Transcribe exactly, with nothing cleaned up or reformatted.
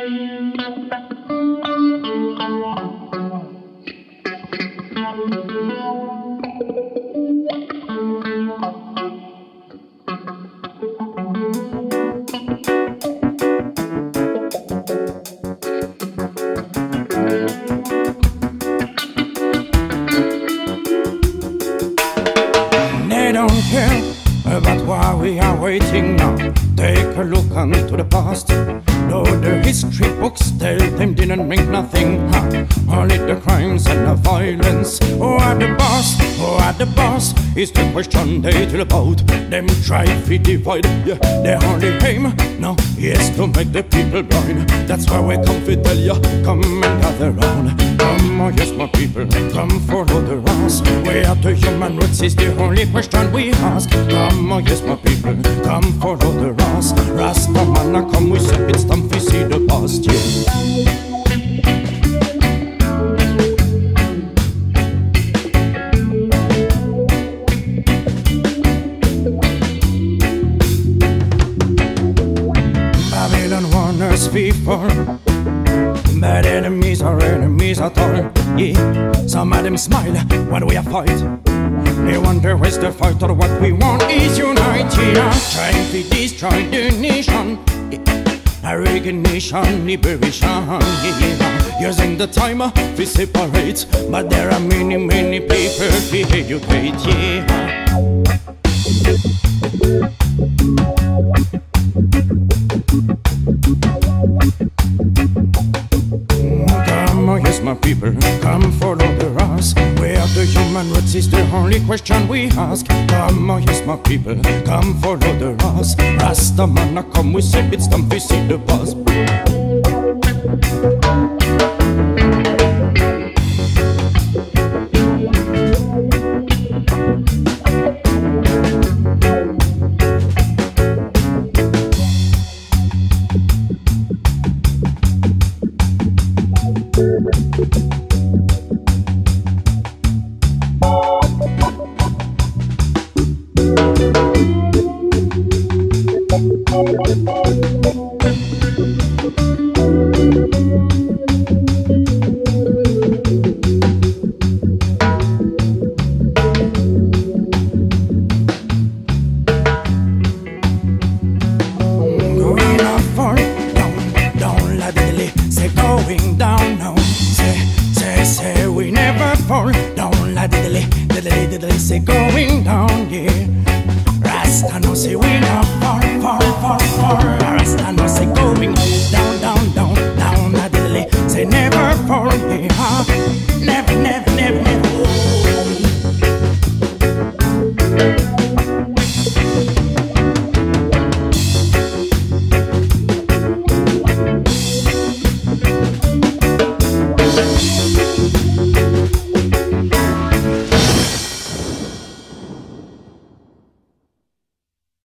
They don't care about why we are waiting now. Take a look into the past. No, the history books tell them didn't mean nothing, huh? Only the crimes and the violence. Who are the boss? Who are the boss? It's the question they tell about. Them try to divide, yeah. They only aim, no, yes, to make the people blind. That's why we come to tell you, come and gather round. Come, oh yes, my people, come follow the rules. We are the human roots, is the only question we ask. Come, oh yes, my people, come follow the rules. Rastaman, come, we say it's time to see the past, yeah. People, bad enemies are enemies at all. Yeah, some of them smile when we fight. They wonder where's the fight, or what we want is unite. Yeah, trying to destroy the nation, yeah. Recognition, liberation, yeah. Using the time to separate, but there are many, many people we educate. Yeah. My people, come follow the rules. We are the human rights, is the only question we ask. Come, oh yes, my people, come follow the rules. Rastaman, come, we say it's time to see the past. Rasta no say we not far, far, far, far. Rasta no say going down.